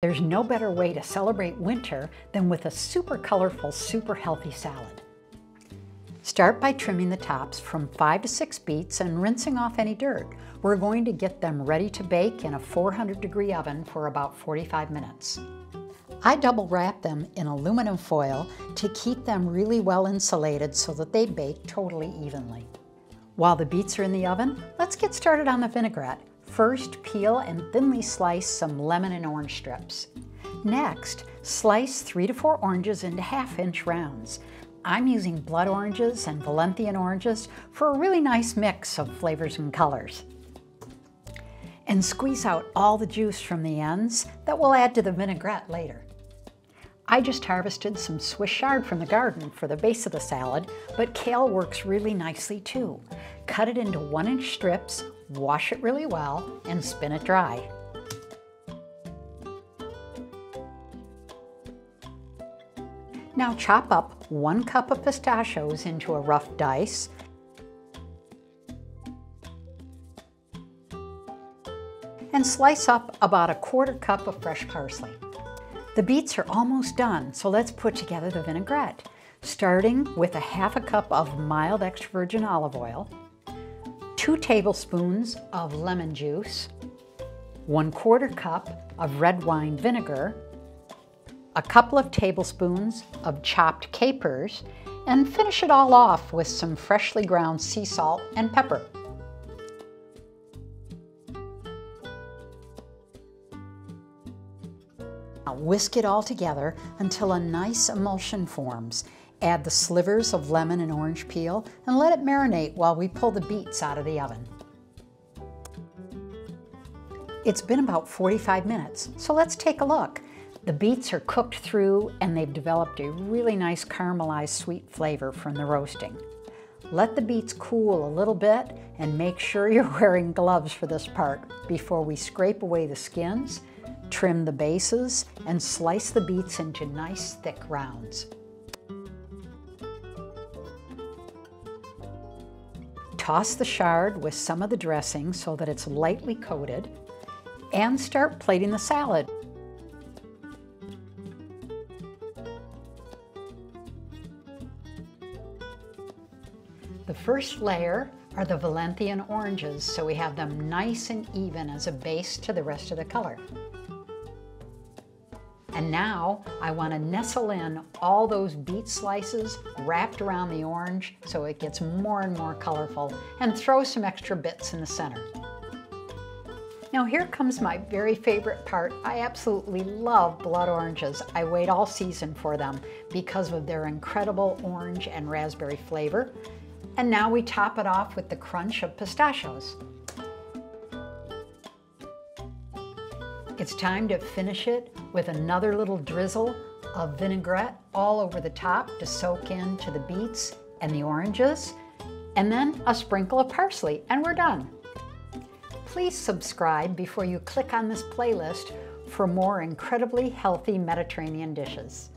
There's no better way to celebrate winter than with a super colorful, super healthy salad. Start by trimming the tops from 5 to 6 beets and rinsing off any dirt. We're going to get them ready to bake in a 400-degree oven for about 45 minutes. I double wrap them in aluminum foil to keep them really well insulated so that they bake totally evenly. While the beets are in the oven, let's get started on the vinaigrette. First, peel and thinly slice some lemon and orange strips. Next, slice 3 to 4 oranges into 1/2-inch rounds. I'm using blood oranges and Valencian oranges for a really nice mix of flavors and colors. And squeeze out all the juice from the ends that we'll add to the vinaigrette later. I just harvested some Swiss chard from the garden for the base of the salad, but kale works really nicely too. Cut it into 1-inch strips, wash it really well, and spin it dry. Now chop up 1 cup of pistachios into a rough dice, 1/4 cup. And slice up about 1/4 cup of fresh parsley. The beets are almost done, so let's put together the vinaigrette, starting with 1/2 cup of mild extra virgin olive oil, 2 tablespoons of lemon juice, 1/4 cup of red wine vinegar, a couple of tablespoons of chopped capers, and finish it all off with some freshly ground sea salt and pepper. Now whisk it all together until a nice emulsion forms. Add the slivers of lemon and orange peel and let it marinate while we pull the beets out of the oven. It's been about 45 minutes, so let's take a look. The beets are cooked through and they've developed a really nice caramelized sweet flavor from the roasting. Let the beets cool a little bit and make sure you're wearing gloves for this part before we scrape away the skins. Trim the bases and slice the beets into nice thick rounds. Toss the chard with some of the dressing so that it's lightly coated and start plating the salad. The first layer are the Valencian oranges, so we have them nice and even as a base to the rest of the color. And now I want to nestle in all those beet slices wrapped around the orange so it gets more and more colorful, and throw some extra bits in the center. Now here comes my very favorite part. I absolutely love blood oranges. I wait all season for them because of their incredible orange and raspberry flavor. And now we top it off with the crunch of pistachios. It's time to finish it with another little drizzle of vinaigrette all over the top to soak into the beets and the oranges, and then a sprinkle of parsley, and we're done. Please subscribe before you click on this playlist for more incredibly healthy Mediterranean dishes.